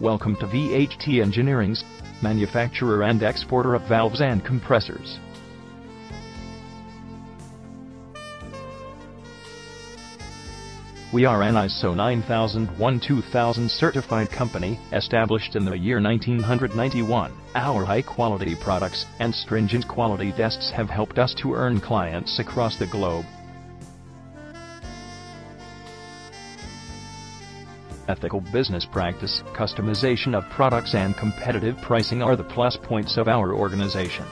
Welcome to VHT Engineering's, manufacturer and exporter of valves and compressors. We are an ISO 9001:2000 certified company, established in the year 1991. Our high-quality products and stringent quality tests have helped us to earn clients across the globe. Ethical business practice, customization of products and competitive pricing are the plus points of our organization.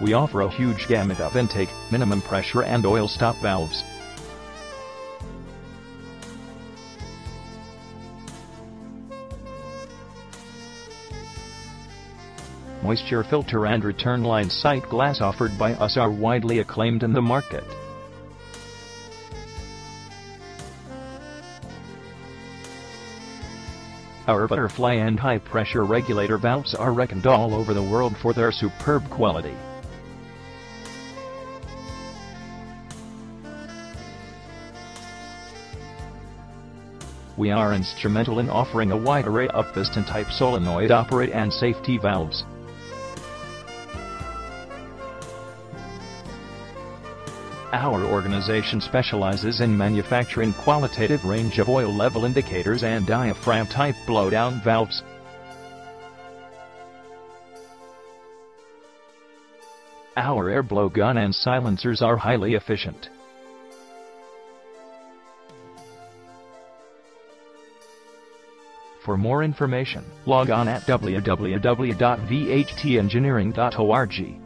We offer a huge gamut of intake, minimum pressure and oil stop valves. Moisture filter and return line sight glass offered by us are widely acclaimed in the market. Our butterfly and high-pressure regulator valves are reckoned all over the world for their superb quality. We are instrumental in offering a wide array of piston-type solenoid operate and safety valves. Our organization specializes in manufacturing qualitative range of oil level indicators and diaphragm-type blowdown valves. Our air blow gun and silencers are highly efficient. For more information, log on at www.vhtengineering.org.